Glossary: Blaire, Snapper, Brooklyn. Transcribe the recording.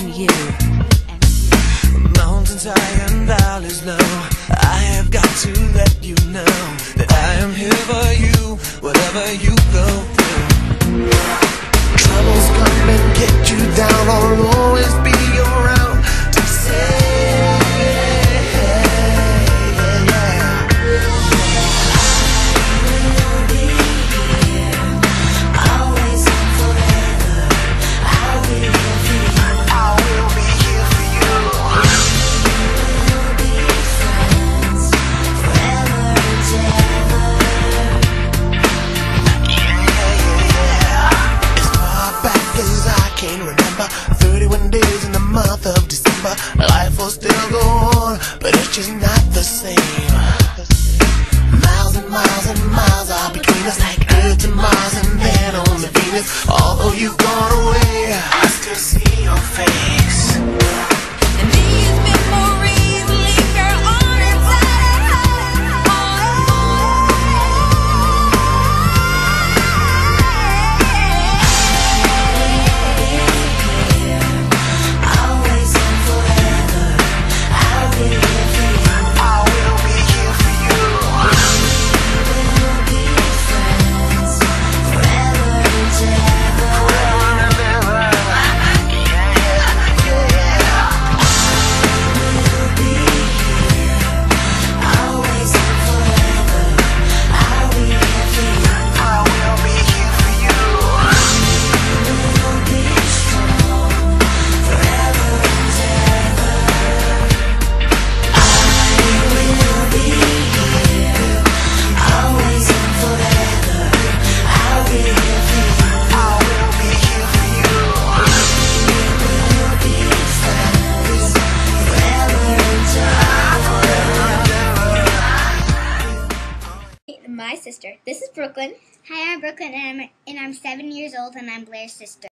and you. Mountains high and valleys low, I have got to let you know that I am here for you, whatever you go through. Troubles come and get you down, I'll always be around to say. This is Brooklyn. Hi, I'm Brooklyn, and I'm 7 years old, and I'm Blaire's sister.